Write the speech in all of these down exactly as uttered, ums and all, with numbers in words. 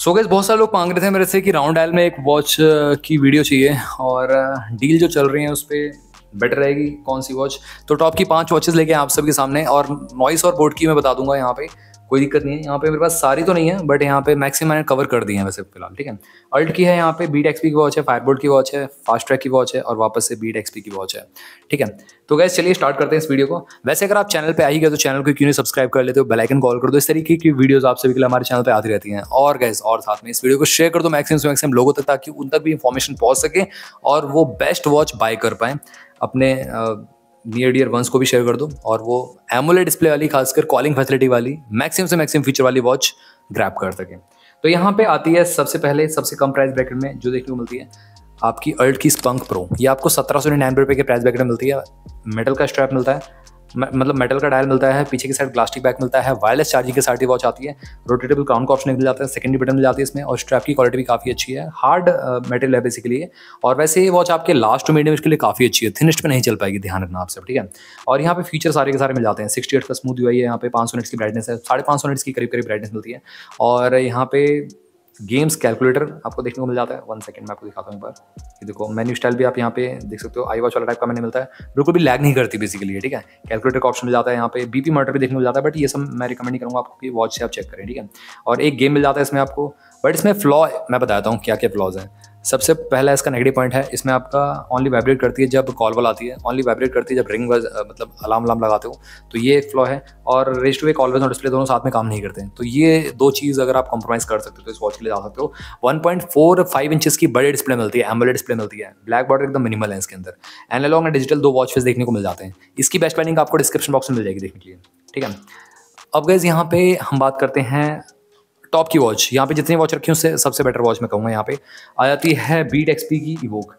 So guys बहुत सारे लोग मांग रहे थे मेरे से कि राउंड डायल में एक वॉच की वीडियो चाहिए और डील जो चल रही है उस पर बेटर रहेगी कौन सी वॉच। तो टॉप की पांच वॉचेस लेके आप सबके सामने, और नॉइस और बोट की मैं बता दूंगा, यहाँ पे कोई दिक्कत नहीं है। यहाँ पे मेरे पास सारी तो नहीं है बट यहाँ पे मैक्सिमा ने कवर कर दी है वैसे फिलहाल, ठीक है। अल्ट की है, यहाँ पे बीटएक्सपी की वॉच है, फायरबोल्ट की वॉच है, फास्ट ट्रैक की वॉच है और वापस से बीटएक्सपी की वॉच है, ठीक है। तो गाइस चलिए स्टार्ट करते हैं इस वीडियो को। वैसे अगर आप चैनल पे आई गए तो चैनल को क्यों नहीं सब्सक्राइब कर लेते हो, बेल आइकन कॉल कर दो, इस तरीके की वीडियोस आप सभी के लिए हमारे चैनल पे आती रहती हैं। और गाइस और साथ में इस वीडियो को शेयर कर दो मैक्सिमम से मैक्सिमम लोगों तक, ताकि उन तक भी इंफॉर्मेशन पहुंच सके और वो बेस्ट वॉच बाय कर पाएं। अपने नियर डियर वंस को भी शेयर कर दो, और वो एमोलेड डिस्प्ले वाली, खासकर कॉलिंग फैसिलिटी वाली, मैक्सिमम से मैक्सिमम फीचर वाली वॉच ग्रैब कर सके। तो यहाँ पे आती है सबसे पहले सबसे कम प्राइस ब्रैकेट में जो देखने को मिलती है आपकी अल्ट की स्पंक प्रो। ये आपको सत्रह सौ निन्यानवे रुपये के प्राइस ब्रैकेट में मिलती है। मेटल का स्ट्रैप मिलता है, मतलब मेटल का डायल मिलता है, पीछे के साइड प्लास्टिक बैक मिलता है, वायरलेस चार्जिंग के साथ ही वॉच आती है, रोटेटेबल क्राउन का ऑप्शन मिल जाता है, सेकेंडरी बटन मिल जाती है इसमें, और स्ट्रैप की क्वालिटी भी काफ़ी अच्छी है। हार्ड मेटल है बेसिकली, और वैसे ये वॉच आपके लास्ट मीडियम इसके लिए काफ़ी अच्छी है, थिनिस्ट में नहीं चल पाएगी, ध्यान रखना आप सब, ठीक है। और यहाँ पे फीचर सारे के सारे मिल जाते हैं। सिक्सटी एट का स्मूथ यू आई है, यहाँ पे पाँच सौ निट्स की ब्राइटनेस है, साढ़े पाँच सौ निट्स की करीब करीब ब्राइटनेस मिलती है। और यहाँ पे गेम्स कैलकुलेटर आपको देखने को मिल जाता है। वन सेकंड मैं आपको दिखाता हूँ एक बार, ये देखो मेन्यू स्टाइल भी आप यहाँ पे देख सकते हो, आई वॉच वाला टाइप का मैंने मिलता है, बिल्कुल भी लैग नहीं करती बेसिकली, ठीक है। कैलकुलेटर का ऑप्शन मिल जाता है, यहाँ पे बीपी मॉनिटर भी देखने को मिल जाता है, बट ये सब मैं रिकमेंड नहीं करूँगा, आपकी वॉच से आप चेक करें, ठीक है। और एक गेम मिल जाता है इसमें आपको, बट इसमें फ्लॉ मैं बताता हूँ क्या क्या फ्लॉज हैं। सबसे पहला इसका नेगेटिव पॉइंट है, इसमें आपका ओनली वाइब्रेट करती है जब कॉल वॉल आती है, ओनली वाइब्रेट करती है जब रिंग वज मतलब अलार्म अलार्म लगाते हो, तो ये एक फ्लॉ है। और रेस्ट वे कॉल वेज और डिस्प्ले दोनों साथ में काम नहीं करते हैं, तो ये दो चीज़ अगर आप कॉम्प्रोमाइज़ कर सकते हो तो इस वॉच के लिए जा सकते हो। One point four five inches की बड़े डिस्प्ले मिलती है, एमोलेड डिस्प्ले मिलती है, ब्लैक बॉर्डर एकदम मिनिमल है इसके अंदर। एनालॉग एंड डिजिटल दो वॉचेस देखने को मिल जाते हैं। इसकी बेस्ट प्लानिंग आपको डिस्क्रिप्शन बॉक्स में मिल जाएगी देखने के लिए, ठीक है। अब गाइस यहाँ पे हम बात करते हैं टॉप की वॉच। यहाँ पे जितनी वॉच रखी उससे सबसे बेटर वॉच मैं कहूँगा यहाँ पे आ जाती है बीटएक्सपी की इवोक।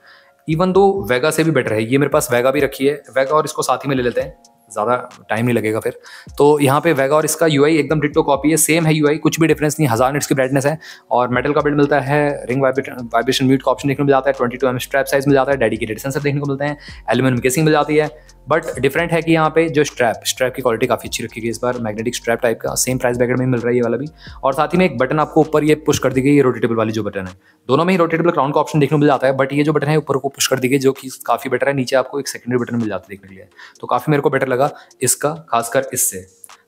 इवन दो वेगा से भी बेटर है, ये मेरे पास वेगा भी रखी है, वेगा और इसको साथ ही में ले लेते हैं, ज़्यादा टाइम नहीं लगेगा फिर। तो यहाँ पे वेगा और इसका यूआई एकदम डिट्टो कॉपी है, सेम है यूआई, कुछ भी डिफरेंस नहीं, हज़ार निट्स की ब्राइटनेस है। और मेटल का बिल्ड मिलता है, रिंग वाइब्रेशन म्यूट का ऑप्शन देखने को मिल जाता है, twenty two mm strap size मिल जाता है, डेडिकेटेड सेंसर देखने को मिलते हैं, एल्यूमिनियम केसिंग मिल जाती है। बट डिफरेंट है कि यहाँ पे जो स्ट्रैप स्ट्रैप की क्वालिटी काफ़ी अच्छी रखी गई इस बार, मैग्नेटिक स्ट्रैप टाइप का, सेम प्राइस ब्रैकेट में मिल रहा है ये वाला भी। और साथ ही में एक बटन आपको ऊपर ये पुश कर दी गई, ये रोटेटेबल वाली जो बटन है, दोनों में ही रोटेटेबल क्राउन का ऑप्शन देखने को मिल जाता है, बट ये जो बटन है ऊपर को पुश कर दी गई जो कि काफ़ी बेटर है। नीचे आपको एक सेकेंडरी बटन मिल जाता है देखने के लिए, तो काफ़ी मेरे को बेटर लगा इसका, खासकर इससे।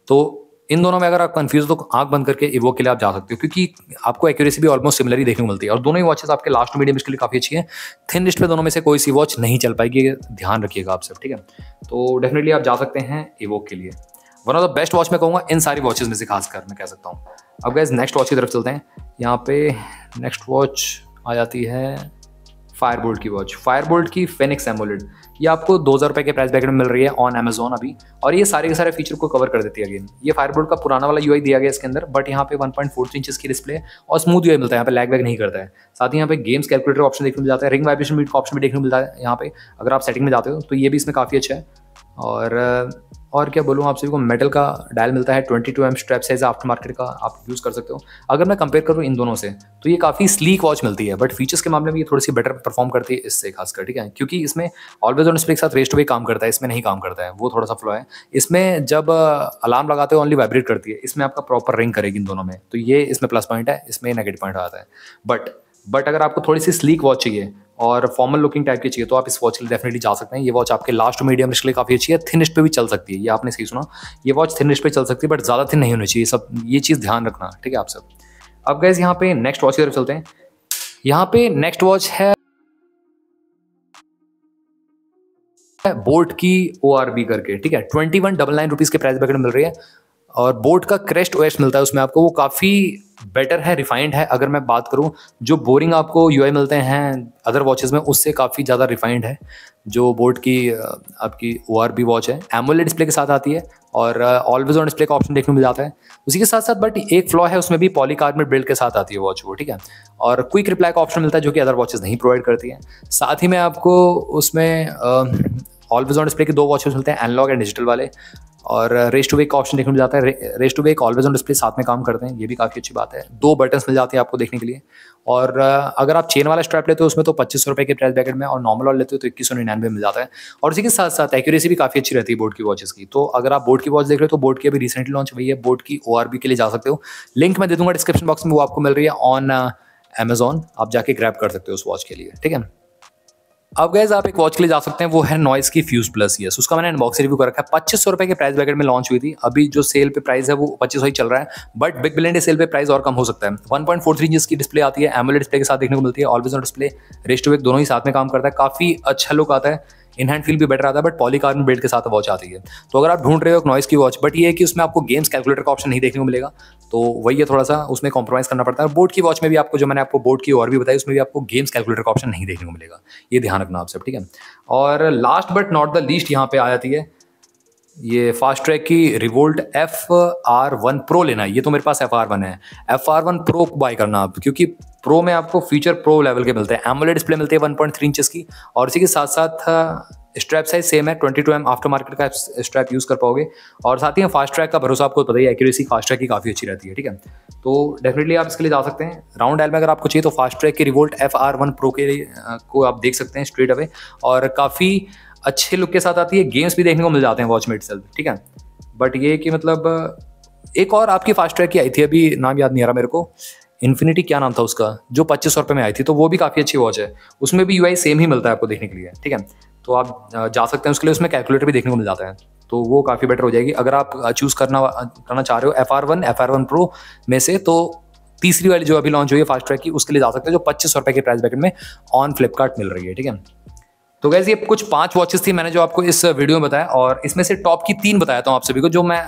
तो इन दोनों में अगर आप कंफ्यूज हो तो आंख बंद करके इवोक के लिए आप जा सकते हो, क्योंकि आपको एक्यूरेसी भी ऑलमोस्ट सिमिलर ही देखने को मिलती है, और दोनों ही वॉचेस आपके लास्ट मीडियम इसके लिए काफ़ी अच्छी है। थिन लिस्ट पे दोनों में से कोई सी वॉच नहीं चल पाएगी, ध्यान रखिएगा आप सब, ठीक है। तो डेफिनेटली आप जा सकते हैं इवोक के लिए, one of the best watch मैं कहूँगा इन सारी वॉचेस में से, खासकर मैं कह सकता हूँ। अब गाइस नेक्स्ट वॉच की तरफ चलते हैं। यहाँ पे नेक्स्ट वॉच आ जाती है फायरबोल्ट की वॉच, फायरबोल्ट की फेनिक्स एमोलेड। ये आपको दो हज़ार रुपये के प्राइस ब्रैकेट में मिल रही है ऑन अमेजोन अभी, और ये सारे के सारे फीचर को कवर कर देती है। अगेन ये फायरबोल्ट का पुराना वाला यूआई दिया गया इसके अंदर, बट यहाँ पे वन पॉइंट फोर इंचेस की डिस्प्ले और स्मूथ यूआई मिलता है, यहाँ पे लैग वैग नहीं करता है। साथ ही यहाँ पे गेम्स कैलकुलेटर ऑप्शन देखने को मिल जाता है, रिंग वाइब्रेशन मीट का ऑप्शन भी देखने को मिलता है यहाँ पे, अगर आप सेटिंग में जाते हो तो ये भी इसमें काफ़ी अच्छा है। और और क्या बोलूँ आप सभी को, मेटल का डायल मिलता है, twenty two mm strap size after market का आप यूज़ कर सकते हो। अगर मैं कंपेयर करूँ इन दोनों से तो ये काफ़ी स्लीक वॉच मिलती है, बट फीचर्स के मामले में ये थोड़ी सी बेटर परफॉर्म करती है इससे, खासकर, ठीक है। क्योंकि इसमें ऑलवेज ऑन डिस्प्ले के साथ रेस्ट वे काम करता है, इसमें नहीं काम करता है, वो थोड़ा सा फ्लॉ है। इसमें जब अलार्म लगाते हो ओनली वाइब्रेट करती है, इसमें आपका प्रॉपर रिंग करेगी इन दोनों में, तो ये इसमें प्लस पॉइंट है, इसमें नेगेटिव पॉइंट आता है। बट बट अगर आपको थोड़ी सी स्लीक वॉच चाहिए और फॉर्मल लुकिंग टाइप की चाहिए तो आप इस वॉच के लिए डेफिनेटली जा सकते हैं। ये वॉच आपके लास्ट मीडियम रिस्ट के लिए काफ़ी अच्छी है, थिन रिस्ट पे भी चल सकती है, ये आपने सही सुना, ये वॉच थिन रिस्ट पे चल सकती है, बट ज़्यादा थिन नहीं होनी चाहिए, सब ये चीज़ ध्यान रखना, ठीक है आप सब। अब गाइस यहाँ पे नेक्स्ट वॉच की तरफ चलते हैं। यहाँ पे नेक्स्ट वॉच है बोट की ओ आर बी करके, ठीक है। Twenty one double nine rupees के प्राइस ब्रैकेट मिल रही है, और बोट का क्रेस्ट ओएस मिलता है उसमें आपको, वो काफ़ी बेटर है, रिफाइंड है। अगर मैं बात करूं जो बोरिंग आपको यूआई मिलते हैं अदर वॉचेस में, उससे काफ़ी ज़्यादा रिफाइंड है जो बोट की आपकी ओआरबी वॉच है। एमोलेड डिस्प्ले के साथ आती है और ऑलवेज ऑन डिस्प्ले का ऑप्शन देखने को मिल जाता है उसी के साथ साथ, बट एक फ्लॉ है उसमें भी, पॉलीकार्बोनेट बिल्ड के साथ आती है वॉच वो, ठीक है। और क्विक रिप्लाई का ऑप्शन मिलता है जो कि अदर वॉचेस नहीं प्रोवाइड करती हैं। साथ ही में आपको उसमें ऑलवेज ऑन डिस्प्ले के दो ऑप्शन मिलते हैं, एनालॉग एंड डिजिटल वाले, और रेस टू वेक का ऑप्शन देखने मिल जाता है। Raise to wake always on display साथ में काम करते हैं, ये भी काफ़ी अच्छी बात है। दो बटन्स मिल जाते हैं आपको देखने के लिए, और अगर आप चेन वाला स्ट्रैप लेते हो उसमें तो पच्चीस सौ रुपये के प्राइस बैकेट में, और नॉर्मल वाला लेते हो तो इक्कीस सौ निन्यानवे मिल जाता है। और उसी के साथ साथ एक्यूरेसी भी काफ़ी अच्छी रहती है बोट की वॉचेस की। तो अगर आप बोट की वॉच देख रहे हो तो बोट की अभी रिसेंटली लॉन्च हुई है, बोट की ओ आर बी के लिए जा सकते हो, लिंक मैं दे दूँगा डिस्क्रिप्शन बॉक्स में, वो आपको मिल रही है ऑन अमेजॉन, आप जाके ग्रैब कर सकते हो उस वॉच के लिए, ठीक है। अब गाइस आप एक वॉच के लिए जा सकते हैं, वो है नॉइस की फ्यूज प्लस। यस, उसका मैंने अनबॉक्सिंग रिव्यू कर रखा है। पच्चीस सौ रुपये के प्राइस बैकेट में लॉन्च हुई थी, अभी जो सेल पे प्राइस है वो पच्चीस सौ ही चल रहा है, but big billion day sale पे प्राइस और कम हो सकता है। One point four three inch की डिस्प्ले आती है, एमोलेड डिस्प्ले के साथ देखने को मिलती है, always on display, raise to wake दोनों ही साथ में काम करता है, काफी अच्छा लुक आता है, इन हैंड फील भी बेटर आता है, बट पॉलीकार्बोनेट बेल्ट के साथ वॉच आती है। तो अगर आप ढूंढ रहे हो एक नॉइस की वॉच, बट ये है कि उसमें आपको गेम्स कैलकुलेटर का ऑप्शन नहीं देखने को मिलेगा, तो वही है थोड़ा सा उसमें कॉम्प्रोमाइज़ करना पड़ता है। बोट की वॉच में भी आपको, जो मैंने आपको बोट की और भी बताई, उसमें भी आपको गेम्स कैलकुलेटर का ऑप्शन नहीं देखने को मिलेगा, ये ध्यान रखना आप सब, ठीक है। और last but not the least यहाँ पे आ जाती है ये फास्ट ट्रैक की revolt F R one pro लेना। ये तो मेरे पास एफ आर वन है, F R one pro buy करना आप, क्योंकि प्रो में आपको फीचर प्रो लेवल के मिलते हैं, एमोलेड डिस्प्ले मिलती है वन पॉइंट थ्री इंचेस की, और इसी के साथ साथ स्ट्रैप साइज सेम है, twenty two mm after market का स्ट्रैप यूज़ कर पाओगे, और साथ ही फास्ट ट्रैक का भरोसा आपको पता ही है, एक्यूरेसी फास्ट ट्रैक की काफ़ी अच्छी रहती है, ठीक है। तो डेफिनेटली आप इसके लिए जा सकते हैं। राउंड डायल में अगर आपको चाहिए तो फास्ट ट्रैक की revolt F R one pro के को आप देख सकते हैं स्ट्रेट अवे, और काफ़ी अच्छे लुक के साथ आती है, गेम्स भी देखने को मिल जाते हैं वॉच में इटसेल्फ, ठीक है। बट ये कि मतलब एक और आपकी फास्ट ट्रैक की आई थी, अभी नाम याद नहीं आ रहा मेरे को, इन्फिनिटी क्या नाम था उसका, जो पच्चीस सौ रुपये में आई थी, तो वो भी काफ़ी अच्छी वॉच है, उसमें भी यूआई सेम ही मिलता है आपको देखने के लिए, ठीक है। तो आप जा सकते हैं उसके लिए, उसमें कैलकुलेटर भी देखने को मिल जाता है, तो वो काफ़ी बेटर हो जाएगी। अगर आप चूज़ करना करना चाह रहे हो F R one F R one pro में से, तो तीसरी वाली जो अभी लॉन्च हुई है फास्ट ट्रैक की, उसके लिए जा सकते हैं, जो पच्चीस सौ रुपये के प्राइस बैकेट में ऑन फ्लिपकार्ट मिल रही है, ठीक है। तो गाइस ये कुछ पांच वॉचेस थी मैंने जो आपको इस वीडियो में बताया, और इसमें से टॉप की तीन बताया था आप सभी को, जो मैं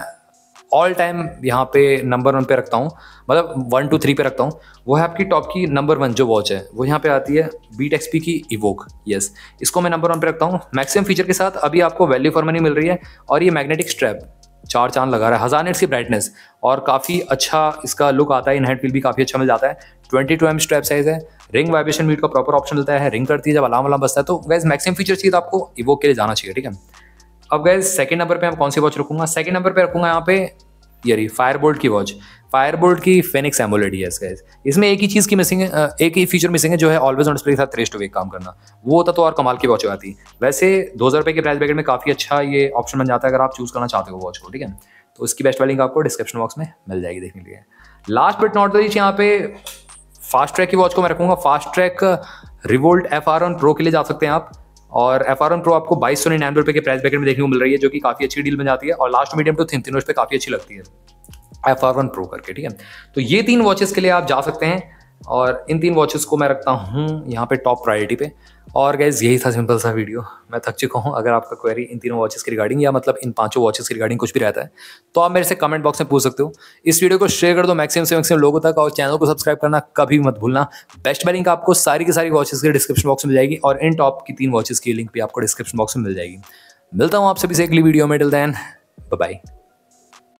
ऑल टाइम यहाँ पे नंबर वन पे रखता हूँ, मतलब वन टू थ्री पे रखता हूँ। वो है आपकी टॉप की नंबर वन जो वॉच है, वो यहाँ पे आती है बीटएक्सपी की इवोक। यस, इसको मैं नंबर वन पे रखता हूँ, मैक्सिमम फीचर के साथ, अभी आपको वैल्यू फॉर मनी मिल रही है, और ये मैग्नेटिक स्ट्रैप चार चांद लगा रहा है, हज़ार निट्स की ब्राइटनेस, और काफ़ी अच्छा इसका लुक आता है, इन हैंड फील भी काफ़ी अच्छा मिल जाता है, twenty two mm strap size है, रिंग वाइब्रेशन मीट का प्रॉपर ऑप्शन मिलता है, रिंग करती है जब अलार्म अलार्म बजता है। तो गैस मैक्सिमम फीचर चाहिए तो आपको इवोक के लिए जाना चाहिए, ठीक है। अब गैस सेकंड नंबर पे मैं कौन सी वॉच रखूँगा, सेकंड नंबर पे रखूँगा यहाँ पे यारी फायरबोल्ट की वॉच, फायरबोल्ट की फेनिक्स एमोलेड। यस गाइस, इसमें एक ही चीज़ की मिसिंग है, एक ही फीचर मिसिंग है, जो है ऑलवेज ऑन डिस्प्ले के साथ रेस टू वेक काम करना, वो होता तो और कमाल की वॉच हो जाती। वैसे दो हज़ार रुपये के प्राइस बैकेट में काफ़ी अच्छा ये ऑप्शन बन जाता है, अगर आप चूज़ करना चाहते हो वॉच को, ठीक है। तो इसकी बेस्ट वाली आपको डिस्क्रिप्शन बॉक्स में मिल जाएगी देखने के लिए। Last but not the least यहाँ पे फास्ट ट्रैक की वॉच को मैं रखूँगा, Fastrack revolt F R one pro के लिए जा सकते हैं आप, और एफ आर वन प्रो आपको बाईस सौ निन्यानवे रुपये के प्राइस बैकेट में देखने को मिल रही है, जो कि काफ़ी अच्छी डील बन जाती है, और लास्ट मीडियम टू थिन तीनों पे काफ़ी अच्छी लगती है एफ आर वन प्रो करके, ठीक है। तो ये तीन वॉचेस के लिए आप जा सकते हैं, और इन तीन वॉचेस को मैं रखता हूँ यहाँ पे टॉप प्रायोरिटी पे। और गाइस यही था सिंपल सा वीडियो, मैं थक चुका हूँ। अगर आपका क्वेरी इन तीनों वॉचेस के रिगार्डिंग, या मतलब इन पांचों वॉचेस के रिगार्डिंग कुछ भी रहता है, तो आप मेरे से कमेंट बॉक्स में पूछ सकते हो। इस वीडियो को शेयर कर दो मैक्सिमम से मैक्सिमम लोगों तक, और चैनल को सब्सक्राइब करना कभी मत भूलना। बेस्ट बाय लिंक आपको सारी की सारी वॉचेस के डिस्क्रिप्शन बॉक्स में मिल जाएगी, और इन टॉप की तीन वॉचेस की लिंक भी आपको डिस्क्रिप्शन बॉक्स में मिल जाएगी। मिलता हूँ आप सभी से अगली वीडियो में, टिल देन बाय बाय।